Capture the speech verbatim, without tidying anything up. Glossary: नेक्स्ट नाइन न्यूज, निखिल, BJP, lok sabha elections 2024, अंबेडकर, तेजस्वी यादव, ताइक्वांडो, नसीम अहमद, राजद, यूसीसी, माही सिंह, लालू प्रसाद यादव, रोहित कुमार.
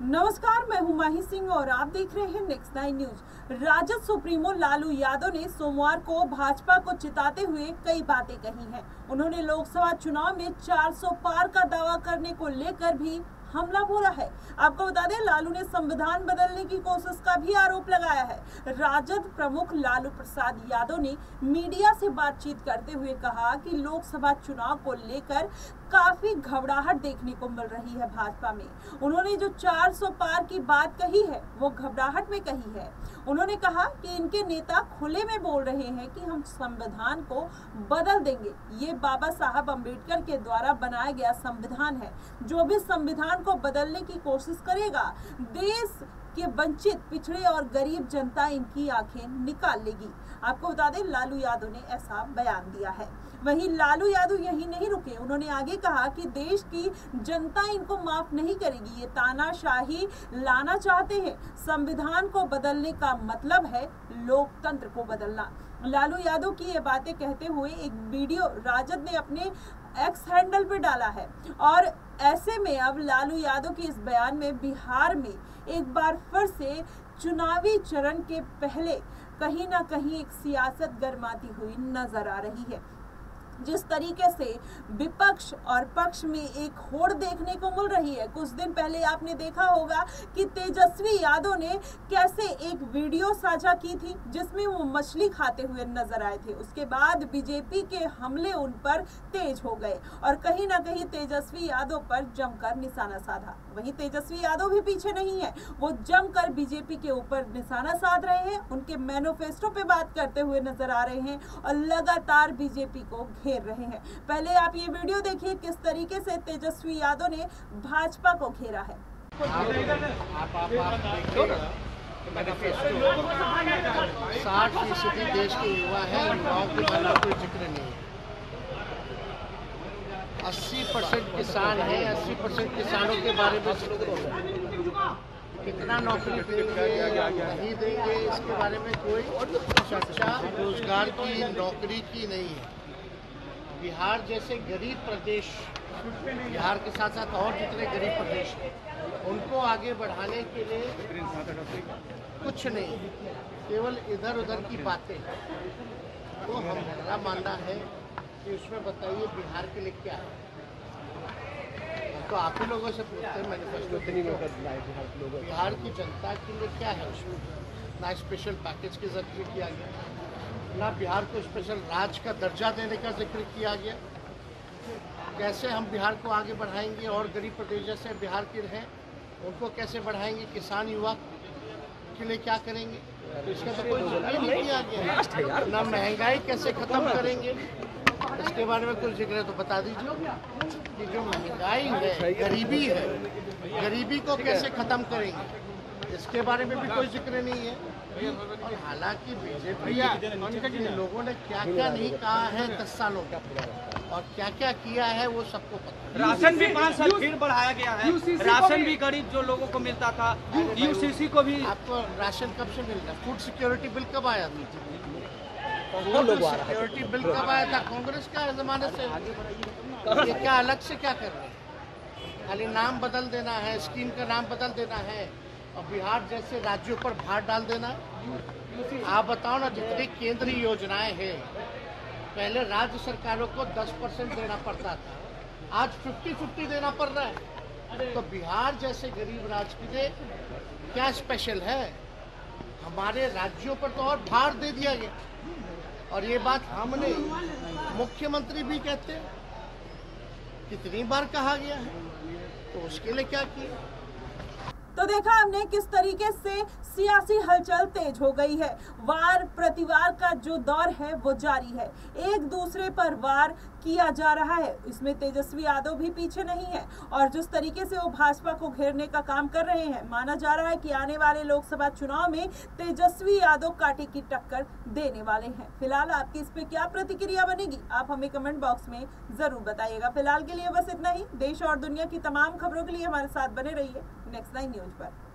नमस्कार, मैं हूं माही सिंह और आप देख रहे हैं नेक्स्ट नाइन न्यूज। राजद supremo Lalu Yadav ने सोमवार को भाजपा को चिताते हुए कई बातें कही हैं। उन्होंने लोकसभा चुनाव में चार सौ पार का दावा करने को लेकर भी हमला बोला है। आपको बता दें, लालू ने संविधान बदलने की कोशिश का भी आरोप लगाया है। राजद प्रमुख लालू प्रसाद यादव ने मीडिया से बातचीत करते हुए कहा कि लोकसभा चुनाव को लेकर काफी घबराहट देखने को मिल रही है भाजपा में। उन्होंने जो चार सौ पार की बात कही है वो घबराहट में कही है। उन्होंने कहा कि इनके नेता खुले में बोल रहे हैं कि हम संविधान को बदल देंगे। ये बाबा साहब अंबेडकर के द्वारा बनाया गया संविधान है। जो भी संविधान को बदलने की कोशिश करेगा, देश के वंचित, पिछड़े और गरीब जनता इनकी आंखें निकाल लेगी। आपको बता दें, लालू यादव ने ऐसा बयान दिया है। वहीं लालू यादव यही नहीं रुके, उन्होंने आगे कहा कि देश की जनता इनको माफ नहीं करेगी। ये तानाशाही लाना चाहते हैं। संविधान को बदलने का मतलब है लोकतंत्र को बदलना। लालू यादव की ये बातें कहते हुए एक वीडियो राजद ने अपने एक्स हैंडल पे डाला है। और ऐसे में अब लालू यादव के इस बयान में बिहार में एक बार फिर से चुनावी चरण के पहले कहीं ना कहीं एक सियासत गर्माती हुई नजर आ रही है। जिस तरीके से विपक्ष और पक्ष में एक होड़ देखने को मिल रही है। कुछ दिन पहले आपने देखा होगा कि तेजस्वी यादव ने कैसे एक वीडियो साझा की थी जिसमें वो मछली खाते हुए नजर आए थे। उसके बाद बीजेपी के हमले उन पर तेज हो गए और कहीं ना कहीं तेजस्वी यादव पर जमकर निशाना साधा। वहीं तेजस्वी यादव भी पीछे नहीं है, वो जमकर बीजेपी के ऊपर निशाना साध रहे हैं, उनके मैनिफेस्टो पर बात करते हुए नजर आ रहे हैं और लगातार बीजेपी को घेर रहे हैं। पहले आप ये वीडियो देखिए किस तरीके से तेजस्वी यादव ने भाजपा को घेरा है। साठ फीसदी देश के युवा है, युवाओं के बारे में कोई जिक्र नहीं है। अस्सी परसेंट किसान है, अस्सी परसेंट किसानों के बारे में जिक्र है। कितना नौकरी देंगे या नहीं देंगे इसके बारे में कोई चर्चा रोजगार की, नौकरी की नहीं है। बिहार जैसे गरीब प्रदेश, बिहार के साथ साथ और जितने गरीब प्रदेश उनको आगे बढ़ाने के लिए कुछ नहीं, केवल इधर उधर की बातें। तो हमारा मानना है कि उसमें बताइए बिहार के लिए क्या है। तो आप ही लोगों से पूछते हैं मैनिफेस्टो में बिहार की जनता के लिए क्या है। उसमें ना स्पेशल पैकेज के जरिए किया गया, ना बिहार को स्पेशल राज्य का दर्जा देने का जिक्र किया गया। कैसे हम बिहार को आगे बढ़ाएंगे और गरीब प्रदेश जैसे बिहार के हैं उनको कैसे बढ़ाएंगे, किसान युवा के लिए क्या करेंगे, तो इसका तो कोई जिक्र नहीं किया गया। ना महंगाई कैसे खत्म करेंगे इसके बारे में कुछ जिक्र तो बता दीजिए कि जो महंगाई है, गरीबी है, गरीबी को कैसे खत्म करेंगे इसके बारे में भी कोई जिक्र नहीं है। और हालांकि बीजेपी के लोगों ने क्या क्या नहीं कहा है दस सालों का, और क्या क्या किया है वो सबको पता। राशन भी पाँच साल फिर बढ़ाया गया है, राशन भी गरीब जो लोगों को मिलता था, यूसीसी को भी। आपको राशन कब से मिल रहा? फूड सिक्योरिटी बिल कब आया? सिक्योरिटी बिल कब आया था? कांग्रेस का जमाने से। ये क्या अलग से क्या कर रहे हैं? खाली नाम बदल देना है, स्कीम का नाम बदल देना है और बिहार जैसे राज्यों पर भार डाल देना। आप बताओ ना, जितनी केंद्रीय योजनाएं हैं पहले राज्य सरकारों को दस परसेंट देना पड़ता था, आज पचास पचास देना पड़ रहा है। तो बिहार जैसे गरीब राज्य के लिए क्या स्पेशल है? हमारे राज्यों पर तो और भार दे दिया गया। और ये बात हमने मुख्यमंत्री भी कहते हैं, कितनी बार कहा गया है, तो उसके लिए क्या किया। तो देखा हमने किस तरीके से सियासी हलचल तेज हो गई है। वार प्रतिवार का जो दौर है वो जारी है, एक दूसरे पर वार किया जा रहा है। इसमें तेजस्वी यादव भी पीछे नहीं है और जिस तरीके से वो भाजपा को घेरने का काम कर रहे हैं, माना जा रहा है कि आने वाले लोकसभा चुनाव में तेजस्वी यादव कांटे की टक्कर देने वाले हैं। फिलहाल आपकी इस पे क्या प्रतिक्रिया बनेगी, आप हमें कमेंट बॉक्स में जरूर बताइएगा। फिलहाल के लिए बस इतना ही। देश और दुनिया की तमाम खबरों के लिए हमारे साथ बने रहिए नेक्स्ट नाइन न्यूज पर।